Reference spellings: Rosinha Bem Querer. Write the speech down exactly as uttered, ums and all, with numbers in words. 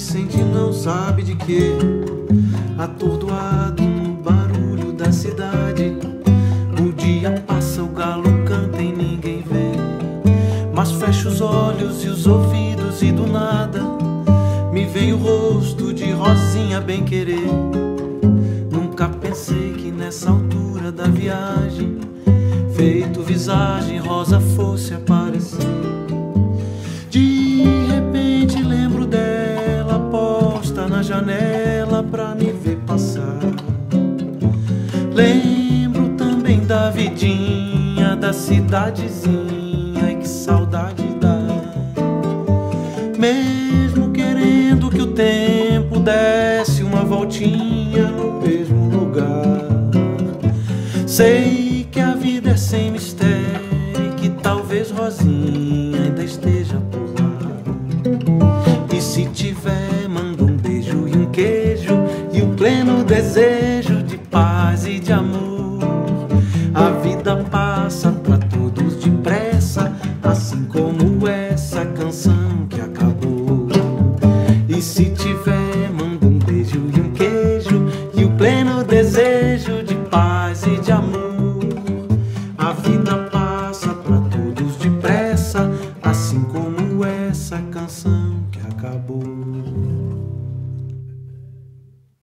que sente não sabe de quê. Atordoado no barulho da cidade, o dia passa, o galo canta e ninguém vê. Mas fecho os olhos e os ouvidos e do nada me vem o rosto de Rosinha Bem Querer. Nunca pensei que nessa altura da viagem, feito visagem, rosa fosse aparecer. De repente lembro dela posta na janela pra me ver passar. Lembro também da vidinha da cidadezinha, e que saudade dá. Mesmo querendo que o tempo desse uma voltinha no mesmo lugar, sei que a vida é sem mistério e que talvez Rosinha ainda esteja por lá. E se tiver, manda um beijo e um queijo e um pleno desejo de paz e de amor. A vida passa pra todos depressa, assim como essa canção que acabou. E se tiver, manda um beijo e um queijo e um pleno desejo de paz e de amor.